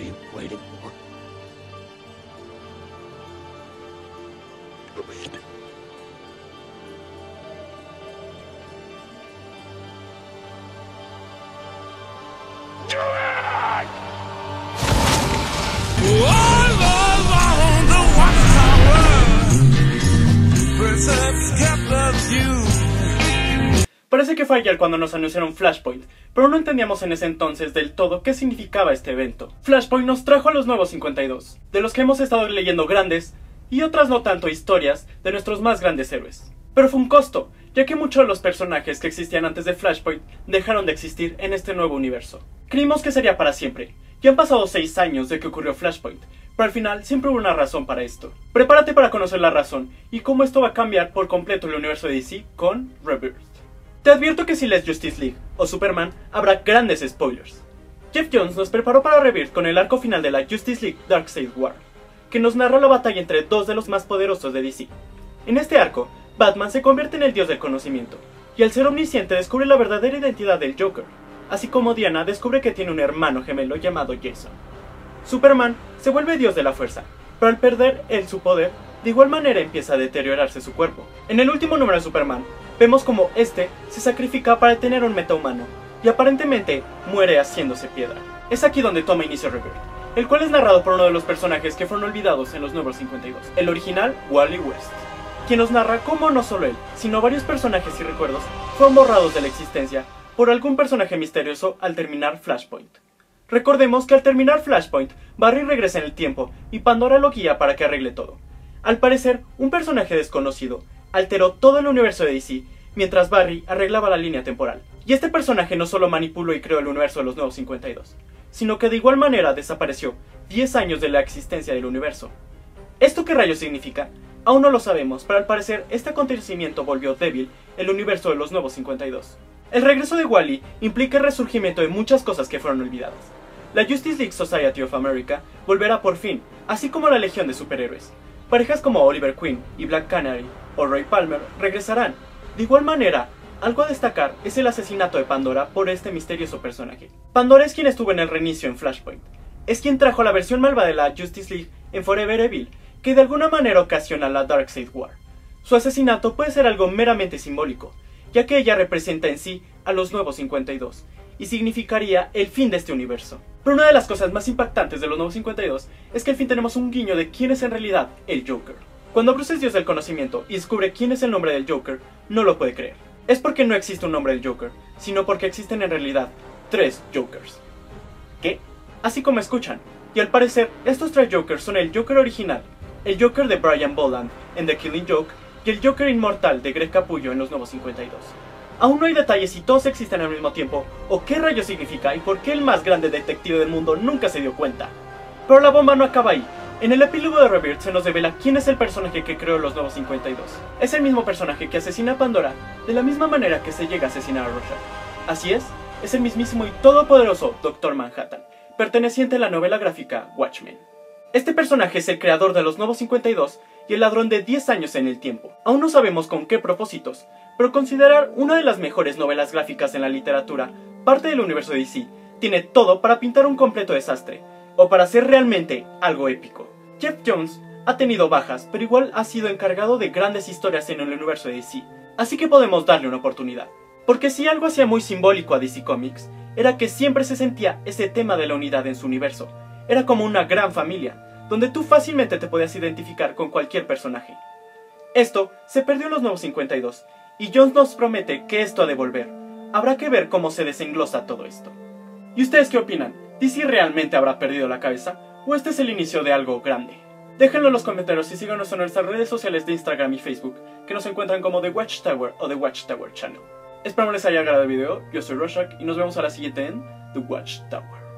are you waiting for? Come in. Do it! The Watchtower preserves Kepler's view. Parece que fue ayer cuando nos anunciaron Flashpoint, pero no entendíamos en ese entonces del todo qué significaba este evento. Flashpoint nos trajo a los nuevos 52, de los que hemos estado leyendo grandes y otras no tanto historias de nuestros más grandes héroes. Pero fue un costo, ya que muchos de los personajes que existían antes de Flashpoint dejaron de existir en este nuevo universo. Creímos que sería para siempre, ya han pasado 6 años de que ocurrió Flashpoint, pero al final siempre hubo una razón para esto. Prepárate para conocer la razón y cómo esto va a cambiar por completo el universo de DC con Rebirth. Te advierto que si lees Justice League o Superman habrá grandes spoilers. Geoff Johns nos preparó para Rebirth con el arco final de la Justice League Darkseid War, que nos narró la batalla entre dos de los más poderosos de DC. En este arco, Batman se convierte en el dios del conocimiento, y al ser omnisciente descubre la verdadera identidad del Joker, así como Diana descubre que tiene un hermano gemelo llamado Jason. Superman se vuelve dios de la fuerza, pero al perder él su poder, de igual manera empieza a deteriorarse su cuerpo. En el último número de Superman, vemos como este se sacrifica para tener un metahumano, y aparentemente muere haciéndose piedra. Es aquí donde toma inicio Rebirth, el cual es narrado por uno de los personajes que fueron olvidados en los nuevos 52, el original Wally West, quien nos narra cómo no solo él, sino varios personajes y recuerdos fueron borrados de la existencia por algún personaje misterioso al terminar Flashpoint. Recordemos que al terminar Flashpoint, Barry regresa en el tiempo y Pandora lo guía para que arregle todo. Al parecer, un personaje desconocido alteró todo el universo de DC mientras Barry arreglaba la línea temporal. Y este personaje no solo manipuló y creó el universo de los nuevos 52, sino que de igual manera desapareció 10 años de la existencia del universo. ¿Esto qué rayos significa? Aún no lo sabemos, pero al parecer este acontecimiento volvió débil el universo de los nuevos 52. El regreso de Wally implica el resurgimiento de muchas cosas que fueron olvidadas. La Justice League Society of America volverá por fin, así como la legión de superhéroes. Parejas como Oliver Queen y Black Canary o Ray Palmer regresarán. De igual manera, algo a destacar es el asesinato de Pandora por este misterioso personaje. Pandora es quien estuvo en el reinicio en Flashpoint. Es quien trajo la versión malvada de la Justice League en Forever Evil, que de alguna manera ocasiona la Darkseid War. Su asesinato puede ser algo meramente simbólico, ya que ella representa en sí a los nuevos 52, y significaría el fin de este universo. Pero una de las cosas más impactantes de los nuevos 52 es que al fin tenemos un guiño de quién es en realidad el Joker. Cuando Bruce es dios del conocimiento y descubre quién es el nombre del Joker, no lo puede creer. Es porque no existe un nombre del Joker, sino porque existen en realidad 3 Jokers. ¿Qué? Así como escuchan, y al parecer estos 3 Jokers son el Joker original, el Joker de Brian Bolland en The Killing Joke y el Joker inmortal de Greg Capullo en los nuevos 52. Aún no hay detalles si todos existen al mismo tiempo o qué rayos significa y por qué el más grande detective del mundo nunca se dio cuenta. Pero la bomba no acaba ahí. En el epílogo de Rebirth se nos revela quién es el personaje que creó los nuevos 52. Es el mismo personaje que asesina a Pandora de la misma manera que se llega a asesinar a Rorschach. Así es el mismísimo y todopoderoso Doctor Manhattan, perteneciente a la novela gráfica Watchmen. Este personaje es el creador de los nuevos 52 y el ladrón de 10 años en el tiempo. Aún no sabemos con qué propósitos, pero considerar una de las mejores novelas gráficas en la literatura, parte del universo de DC, tiene todo para pintar un completo desastre, o para hacer realmente algo épico. Geoff Johns ha tenido bajas, pero igual ha sido encargado de grandes historias en el universo de DC, así que podemos darle una oportunidad. Porque si algo hacía muy simbólico a DC Comics, era que siempre se sentía ese tema de la unidad en su universo. Era como una gran familia, donde tú fácilmente te podías identificar con cualquier personaje. Esto se perdió en los nuevos 52, y Johns nos promete que esto ha de volver. Habrá que ver cómo se desenglosa todo esto. ¿Y ustedes qué opinan? ¿DC realmente habrá perdido la cabeza? ¿O este es el inicio de algo grande? Déjenlo en los comentarios y síganos en nuestras redes sociales de Instagram y Facebook, que nos encuentran como The Watchtower o The Watchtower Channel. Espero les haya agradado el video, yo soy Rorschach y nos vemos a la siguiente en The Watchtower.